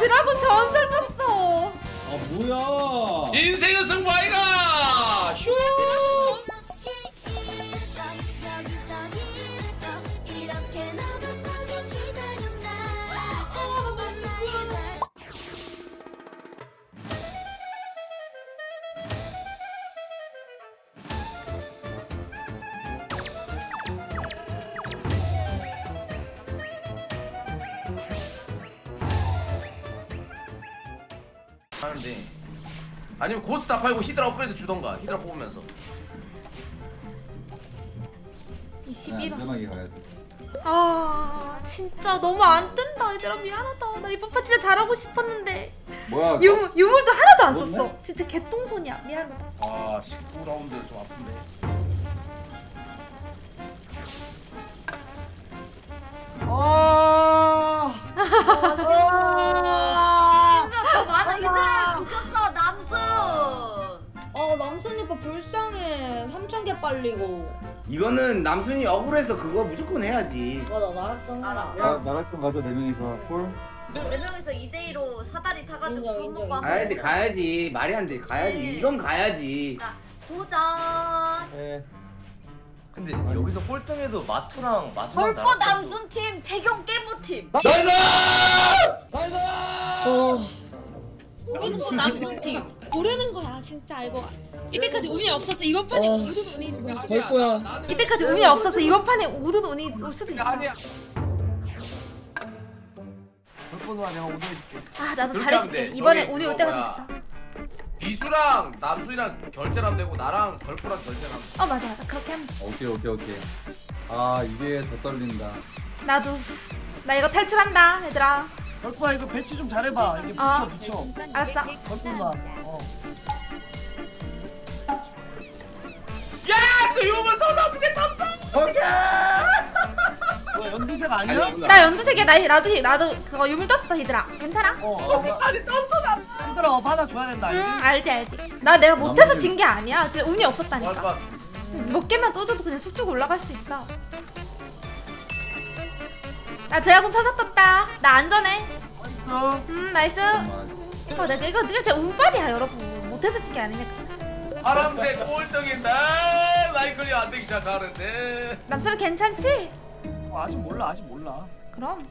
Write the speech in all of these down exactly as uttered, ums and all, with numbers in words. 드라군 전설 떴어. 아 뭐야? 인생은 승부아이가. 휴. 하는데 아니면 고스 다 팔고 히드라 업그레이드 주던가. 히드라 뽑으면서 이십일 화 안전하게 가야돼. 아 진짜 너무 안 뜬다. 얘들아 미안하다. 나 이 파파 진짜 잘하고 싶었는데. 뭐야 유물, 유물도 하나도 안 썼어. 뭐? 진짜 개똥손이야. 미안하다. 아 십구 라운드 좀 아픈데. 아 죽었어 남순. 어 남순이 오빠 불쌍해. 삼천 개 빨리고. 이거는 남순이 억울해서 그거 무조건 해야지. 맞아 나락전 가라. 나 나락전 가서 네 명이서 콜. 네 명이서 이 대 이로 사다리 타가지고 인정, 인정. 가야지 가야지. 말이 안 돼. 가야지. 네. 이건 가야지. 자, 도전. 네. 근데 아니, 여기서 꼴등해도 마토랑 마지막 벌포 남순 팀 태경 깨모 팀. 나이스! 나이스! 어. 우리는 거 남는 팀 모르는 거야 진짜. 이거 이때까지 운이 없어서 이번 판에 우드도 운이 올 거야. 이때까지 운이 없어서 이번 판에 우드도 운이 올 수도 있어. 아니야. 벌포도야 내가 운이 해줄게. 아 나도 잘해줄게. 이번에 운이 올 때가 됐어. 비수랑 남수이랑 결제하면 되고 나랑 벌포랑 결제하면. 어 맞아 맞아 그렇게 하면. 오케이 오케이 오케이. 아 이게 더 떨린다. 나도 나 이거 탈출한다 얘들아. 벌포야 이거 배치 좀 잘해봐. 이제 붙여 어. 붙여. 알았어. 벌포나. 어. 야, 수유분 서서 어떻게 떴어? 오케이. 뭐야 연두색 아니야? 아니, 나 연두색이야. 나 나도 나도 그거 유물 떴어 히드라. 괜찮아? 어. 아니 떴어 나. 히드라 어 받아 줘야 된다. 알지? 응, 알지 알지. 나 내가 못해서 진 게 아니야. 진짜 운이 없었다니까. 몇 개만 떠줘도 그냥 쭉쭉 올라갈 수 있어. 나 드라군 찾아 떴다. 나 안전해. 어. 음 나이스. 어, 내가 이거 이거 제 운빨이야 여러분. 못해서 진 게 아니니까. 파란색 꼴등인데 라이클이 안 되기 시작하는데. 남수는 괜찮지? 어, 아직 몰라 아직 몰라. 그럼.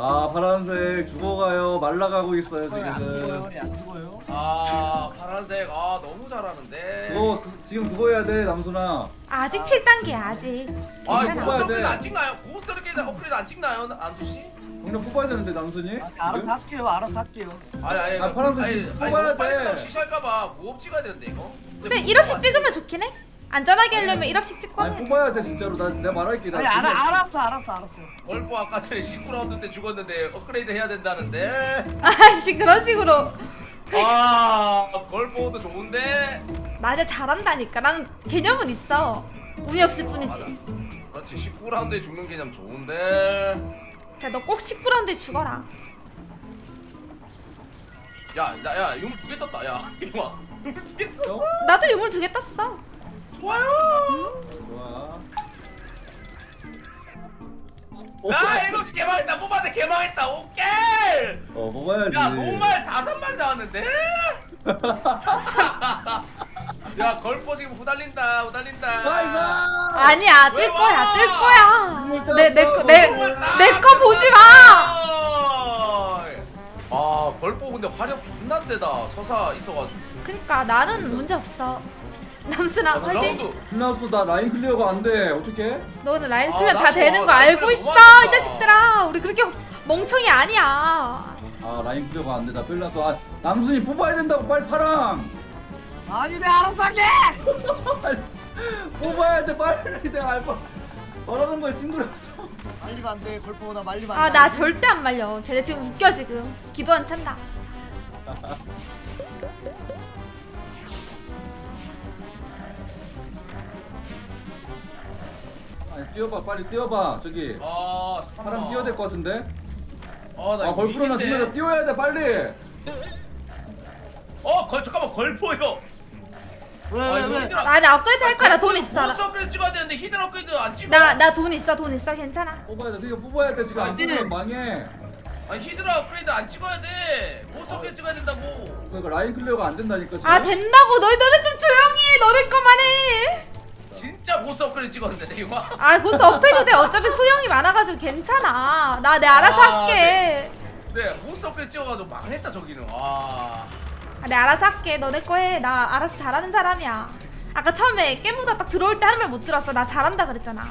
아 파란색 죽어가요. 말라가고 있어요 지금. 안 죽어요 안 죽어요. 아 파란색 아 너무 잘하는데. 어 그, 지금 그거 해야 돼 남순아. 아직 아, 칠 단계야 아직. 아 이거 업그레이드 안 찍나요? 고스트를 깨다 업그레이드 안 찍나요 안수씨? 당장 뽑아야 되는데 남순이? 아, 알아서 할게요 알아서 할게요. 아니 아니 아, 파란색 뽑아야 돼. 시시할까봐 무업 찍어야 되는데 이거. 근데, 근데 일업씩 찍으면 좋긴 해. 안전하게 하려면 일업씩 찍고 하면 뽑아야 돼 진짜로. 나 내가 말할게. 나 아니 알아, 알았어 알았어 알았어. 벌포 아까 전에 십구 라운드인데 죽었는데 업그레이드 해야 된다는데. 아씨 그런 식으로. 아 벌포도 좋은데. 맞아 잘한다니까. 나는 개념은 있어. 운이 없을 아, 뿐이지. 맞아. 그렇지 십구 라운드에 죽는 개념 좋은데. 자 너 꼭 십구 라운드에 죽어라. 야 야 야 유물 두 개 떴다. 야 이놈아 유물 두 개 떴어. 나도 유물 두 개 떴어. 좋아요. 음. 좋아. 아, 일곱 시 개망했다. 뽑아야 개망했다. 오케이. 어, 뽑아야지. 야, 노말 다섯 마리 나왔는데. 야, 걸포 지금 후달린다. 후달린다. 아니야, 뜰 거야. 뜰 거야. 내 내 거 내 내 거 보지 마. 아, 걸포 근데 화력 존나 세다. 서사 있어가지고. 그러니까 나는 문제 없어. 남순아 화이팅! 남순 나 라인 클리어가 안 돼. 어떡해? 너는 라인 클리어 아, 다 되는 아, 거 알고 있어 이 자식들아. 우리 그렇게 멍청이 아니야. 아 라인 클리어가 안 돼. 나 뺄라서 아, 남순이 뽑아야 된다고 빨리 파랑. 아니 내 알아서 할게. 뽑아야 돼 빨리. 내가 알바 말하는 거에 싱그러웠어. 말리면 안 돼. 골프 나 말리면 안 돼. 아 나 절대 안 말려. 쟤네 지금 웃겨 지금. 기도 안 찬다. 뛰어봐 빨리 뛰어봐 저기. 아 사람 뛰어야 될 것 같은데. 아 나 걸프로나 지면서 뛰어야 돼 빨리. 어 걸 잠깐만 걸포 이거 왜왜왜 아니 업그레이드 할 거야. 나 돈 있어. 보스 업그레이드 찍어야 되는데 히든 업그레이드 안 찍어. 나 나 돈 있어 돈 있어 괜찮아. 뽑아야 돼 이거 뽑아야 돼 지금. 안 뽑으면 망해. 아니 히드라 업그레이드 안 찍어야 돼. 못속게 찍어야 된다고. 그러니까 라인 클리어가 안 된다니까 지금. 아 된다고. 너희 너네 좀 조용히 해. 너네 거만 해. 진짜 보스 업그레이드 찍었는데 내가. 아 그것도 업해도 돼. 어차피 소형이 많아가지고 괜찮아. 나 내 알아서 아, 할게. 네, 네 보스 업그레이드 찍어가지고 망했다 저기는. 와. 아, 내 알아서 할게. 너네 거 해. 나 알아서 잘하는 사람이야. 아까 처음에 깨무다 딱 들어올 때 하는 말 못 들었어. 나 잘한다 그랬잖아.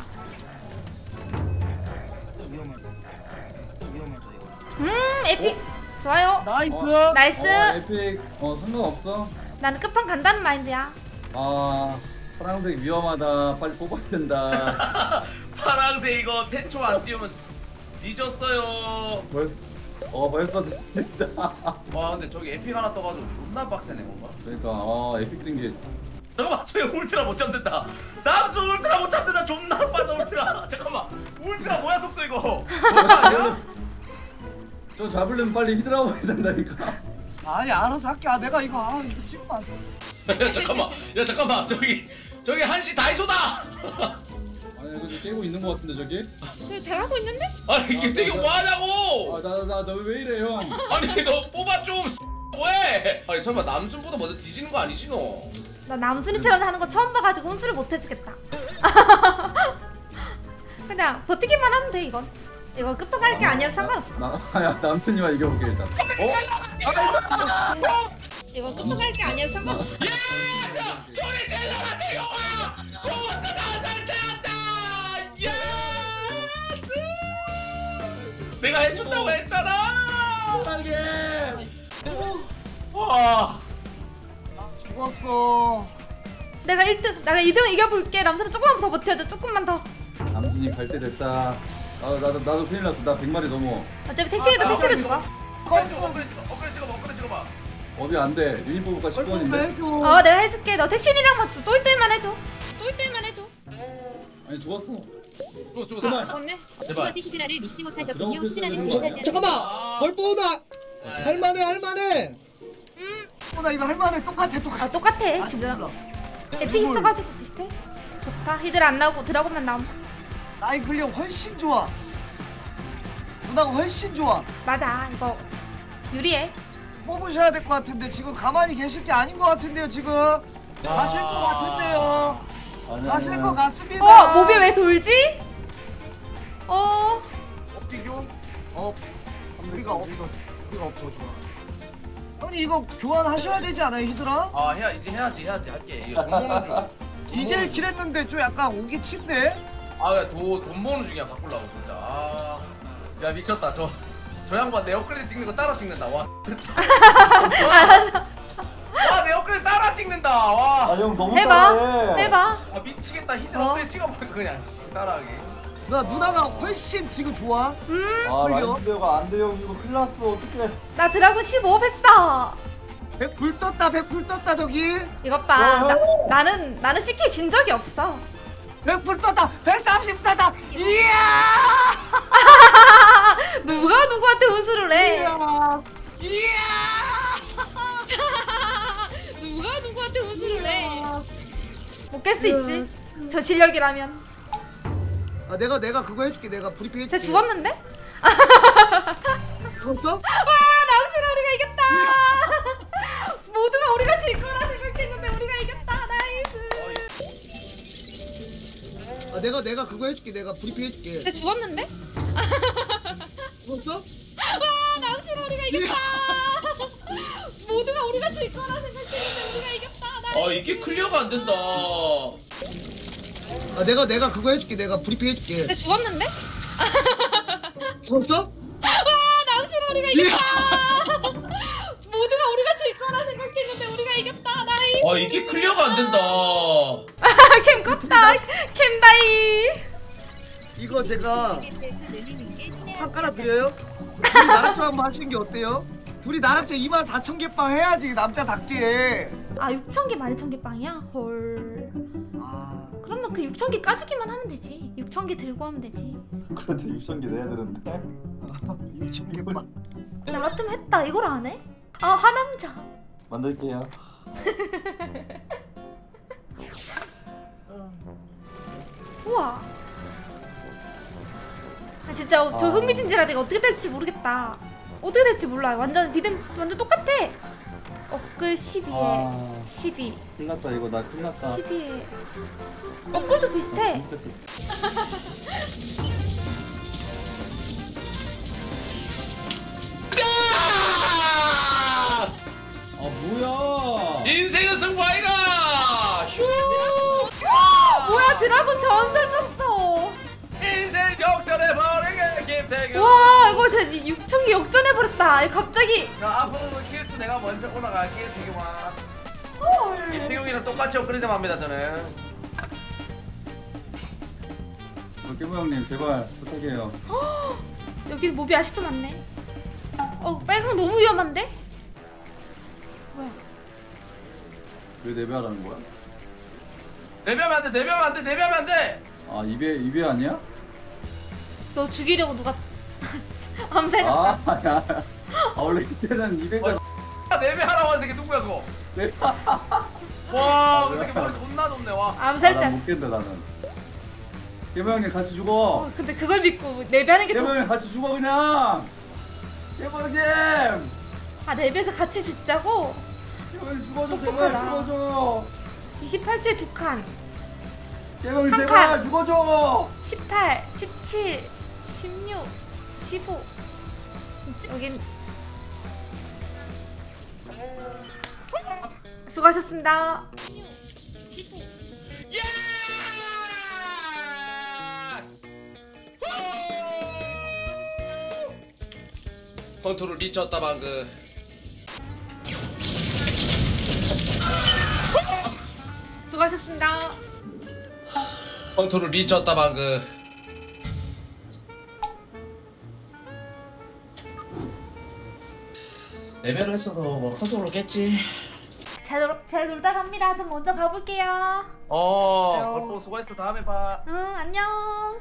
음 에픽 오? 좋아요. 나이스. 어, 나이스. 어, 에픽 어 상관없어. 나는 끝판 간다는 마인드야. 아 파랑색 위험하다. 빨리 뽑아야 된다. 파랑색 이거 태초 안 띄우면 뒤졌어요. 벌써 어 벌써 뒤졌다. 와 근데 저기 에픽 하나 떠가지고 존나 빡세네 뭔가. 그러니까 아 에픽 뜬게. 잠깐만 저기 울트라 못 잡는다. 남수 울트라 못 잡는다. 존나 빠져 울트라. 잠깐만 울트라 뭐야 속도 이거. 저 잡으려면 빨리 히드라 와야 된다니까. 아니 알아서 할게. 아 내가 이거 아 이거 찍으면 안 돼. 야 잠깐만 야 잠깐만 저기 저기 한시 다이소다. 아니 근데 깨고 있는 거 같은데 저기? 되게 잘하고 있는데? 아니 이게 되게 뭐하냐고. 아 나 나 너 왜 이래 형. 아니 너 뽑아 좀 왜? 아니 설마 남순보다 먼저 뒤지는 거 아니지 너? 나 남순이처럼 하는 거 처음 봐가지고 혼수를 못 해주겠다. 그냥 버티기만 하면 돼 이건. 이거 끝도 갈게 아니야 상관없어. 나, 야 남순이만 이겨볼게 일단. 어? 이거 끝도 갈게 아니야 상관없어. 예스! 소리 질러라 대용아! 고스가 살태한다! 예스! 내가 해준다고 했잖아! 못하게! 와! 죽었어. 내가 일 등, 내가 이 등 이겨볼게. 남순아 조금만 더 버텨줘. 조금만 더. 남순이 갈 때 됐다. 아, 나도 나도 큰일 났어. 나 백마리 넘어. 어차피 택시에도 아, 택시를 줘. 업그레이드 찍어, 업그레이드 찍어, 업그레이드 찍어, 업그레이드 찍어봐. 업이 안 돼. 유니폼가 십 원인데. 어, 내가 해줄게. 너 택시인이랑만 똘똘만 해줘. 똘똘만 해줘. 아니 죽었어. 죽었어, 죽었어. 아, 죽었네. 제발. 히드라를 믿지 못하셨군요. 혹시라는 잠깐만. 벌보나. 할만해, 할만해. 음. 보나 이거 할만해. 똑같아, 똑같아. 아, 똑같아 지금. 에픽 있어가지고 비슷해. 좋다. 히드라 안 나오고 드라곤만 나오면. 라인 클리어 훨씬 좋아. 누나가 훨씬 좋아. 맞아 이거 유리해. 뽑으셔야 될 것 같은데 지금 가만히 계실 게 아닌 것 같은데요 지금. 가실 것 같은데요. 아니야, 가실 아니야. 것 같습니다. 어? 몸이 왜 돌지? 어? 업비교? 업 우리가 업도 우리가 업도 좋아. 형님 이거 교환하셔야 되지 않아요 히드라? 아 해야 이제 해야지 해야지 할게. 이거 돈 모으는 중. 이제 길했는데 좀 약간 오기 튄데? 아, 돈, 돈 모으는 중이야, 바꾸려고, 진짜. 아, 야, 미쳤다. 저, 저 양반 내 업그레이드 찍는 거 따라 찍는다. 와, 됐다. 와, 내 업그레이드 따라 찍는다. 와. 아, 형, 너무 해봐, 따라해. 해봐. 아, 미치겠다. 히든 업그레이드 어? 찍어보니까 그냥 따라하게. 나 누나가 훨씬 지금 좋아. 음. 아, 라인플레어가 안 돼, 형. 이거 큰일 났어. 어떡해. 나 드라곤 십오 했어. 백 불 떴다, 백 불 떴다, 저기. 이것 봐. 나, 나는, 나는 씨케이 진 적이 없어. 백 불 떴다! 백삼십 떴다! 이야! 누가 누구한테 우수를 해? 이야! 이야! 누가 누구한테 우수를 해? 못 깰 수 있지. 저 실력이라면. 아 내가 내가 그거 해줄게. 내가 브리핑 해줄게. 쟤 죽었는데? 죽었어? 와! 남순아 우리가 이겼다! 모두가 우리가 질 거라 생각했는데 우리가 이겼다! 나이스! 아 내가 내가 그거 해줄게. 내가 브리핑 해줄게. 쟤 죽었는데? 죽었어? 와 남순아 우리가 이겼다. 모두가 우리가 질 거라 생각했는데 우리가 이겼다. 아 이게 클리어가 안 된다. 아 내가 내가 그거 해줄게. 내가 브리핑 해줄게. 쟤 죽었는데? 죽었어? 와 남순아 우리가 이겼다. 모두가 우리가 질 거라 생각했는데 우리가 이겼다. 나이. 아 이게 클리어가 안 된다. 캠 껐다! 캠 다이! 이거 제가 한 깔아드려요? 둘이 나락조 한번 하시는 게 어때요? 둘이 나락조 이만 사천 개 빵 해야지 남자답게. 아 육천 개 만 이천 개 빵이야? 헐. 아... 그러면 그 육천 개 까주기만 하면 되지. 육천 개 들고 하면 되지. 그래도 육천 개 내야 되는데? 육천 개 빵. 나 같으면 했다. 이걸 안 해? 아 하남자. 만들게요. 우와. 아 진짜 저 흥미진진하다. 이거 어떻게 될지 모르겠다. 어떻게 될지 몰라. 완전 믿음 완전 똑같아. 업글 십이에 아, 십이. 끝났다 이거. 나 끝났다. 십이에 업글도 비슷해. 아, 진짜 비... 아 뭐야? 인생은 승부아이가. 휴. 아, 뭐야 드라군 전설 떴어. 인생 역전해 버리게 김태균. 와 이거 진짜 육천 개 역전해 버렸다. 갑자기. 나 앞으로 킬수 내가 먼저 올라갈게. 되게 와. 헐. 김태균이랑 똑같이 업그레이드만 합니다 저는. 깨부 형님 제발 부탁해요. 헉, 여기 몹이 아직도 많네. 어 빨강 너무 위험한데? 뭐야? 왜 내배하라는 거야? 내배하면 안 돼! 내배하면 안 돼! 내배하면 안 돼! 아 이배 이배 아니야? 너 죽이려고 누가 암살했다. 아, 야. 아 원래 그때는 이배가 어, 내배하라고 한 새끼 누구야 그거? 내... 와 그 새끼 머리 존나 좋네 와. 암살자. 아, 나 못 깬다 나는. 깨부 형님 같이 죽어. 어, 근데 그걸 믿고 내배하는 게 깨부 형님 더... 같이 죽어 그냥. 깨부 형님. 아, 내 배에서 같이 짓자고? 제발 죽어줘, 제발 죽어줘. 이십팔 초에 두 칸. 제발 제발 죽어줘. 십팔, 십칠, 십육, 십오. 여긴 수고하셨습니다. 십육, 십오. 예! 컨트롤 리쳤다 방금. 수고하셨습니다. 컨트롤 리쳤다 방금. 레벨을 했어도 뭐 컨트롤 깼지. 잘, 놀, 잘 놀다 갑니다. 전 먼저 가볼게요. 어 걸보 수고했어. 다음에 봐. 응 안녕.